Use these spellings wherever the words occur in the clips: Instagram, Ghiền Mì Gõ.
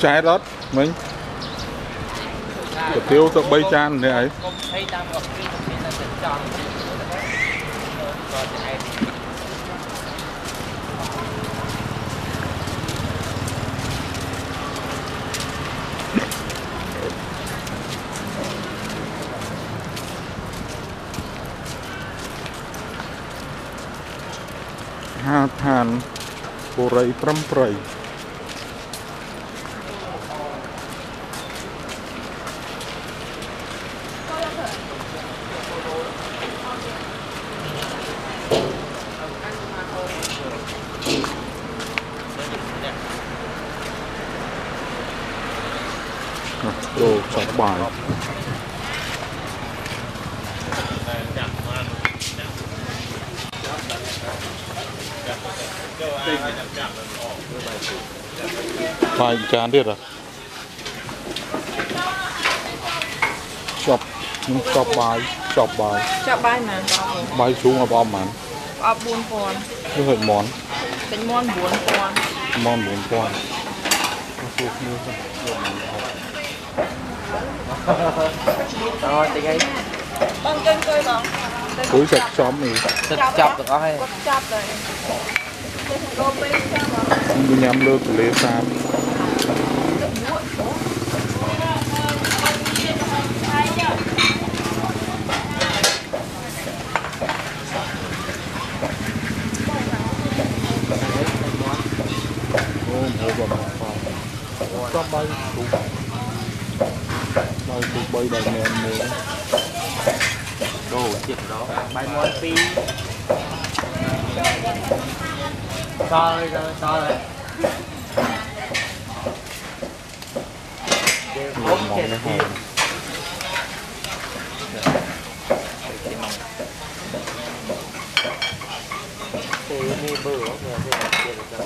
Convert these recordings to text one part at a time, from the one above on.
trái đó mình cà tiêu tao bay chan này ấy. Hà thàn bồ rây trăm rây đồ chọc bài bài chán điệt à chọc bài mà bài xuống mà bom mà bom buồn con cứ hơi món tính món buồn con rồi thì cái con chân cười mà cuối sạch xóm này sạch chọc được không hay chọc rồi không nhắm lơ của lê sam cho bay xuống bay bay nè nè đồ chuyện đó bay món phi to rồi đều không chết gì thì bữa người ta chết rồi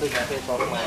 tôi sẽ phê to mày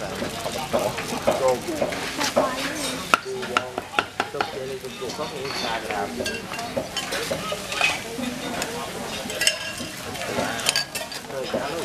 vào không có đồ có Instagram rồi cá luôn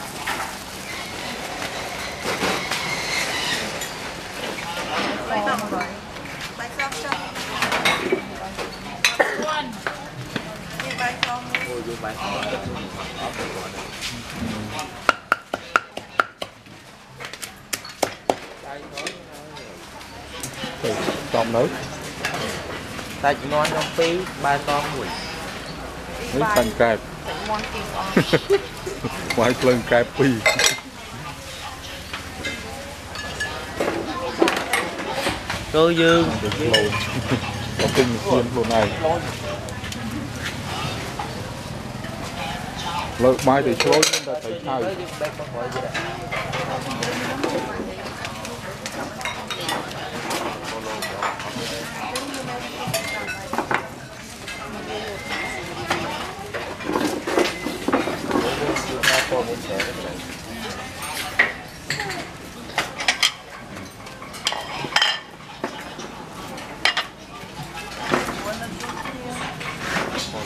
còn nữa. Ta chỉ ngon trong phí ba con mùi. Nước xanh cạp. Ngoài lần cạp phí. Cơ dương. Có kinh xuyên luôn này. Lợi mai thì trôi nhưng ta thấy thay.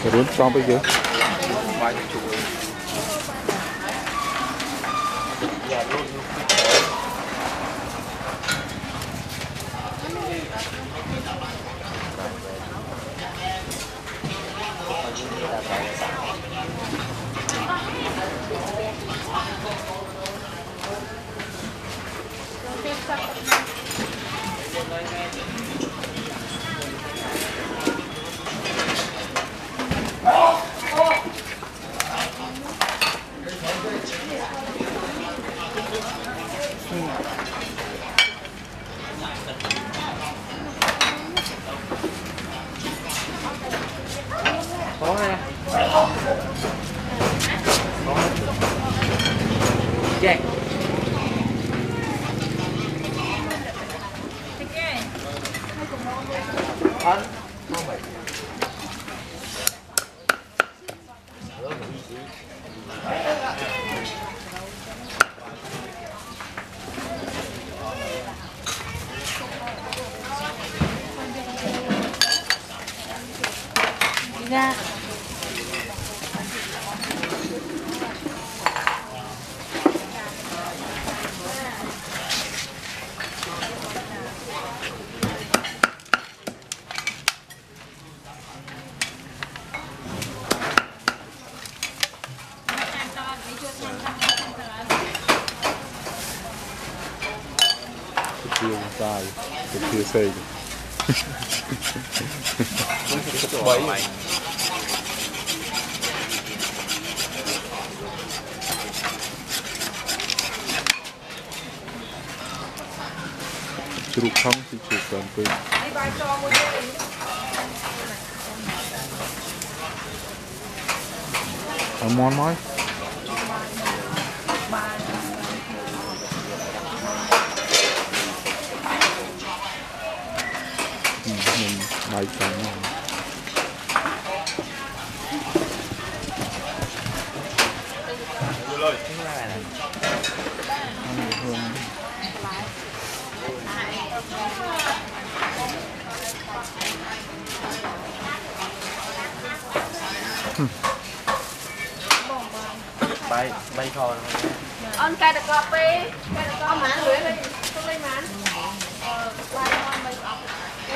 Cái bún xong bây giờ Hãy subscribe cho kênh không thì chụp toàn quên. Ăn món mới. Hãy subscribe cho kênh Ghiền Mì Gõ để không bỏ lỡ những video hấp dẫn. Hãy subscribe cho kênh Ghiền Mì Gõ để không bỏ lỡ những video hấp dẫn.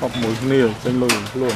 Học mùi nìa trên lùi luôn.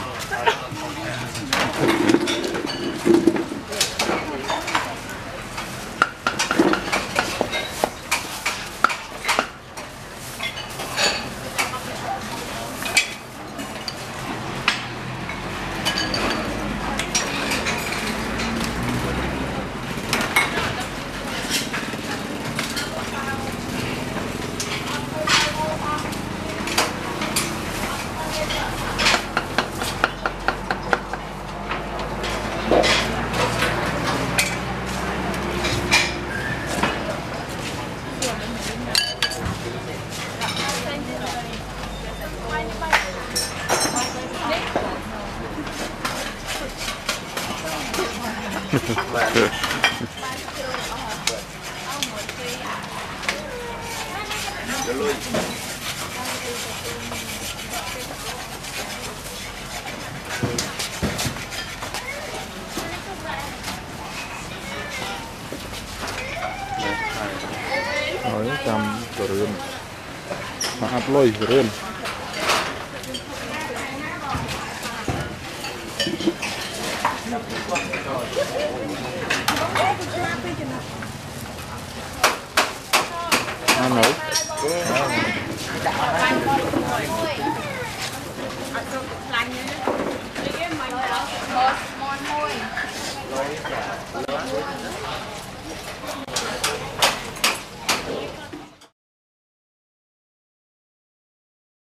Lôi rươn ăn nấu.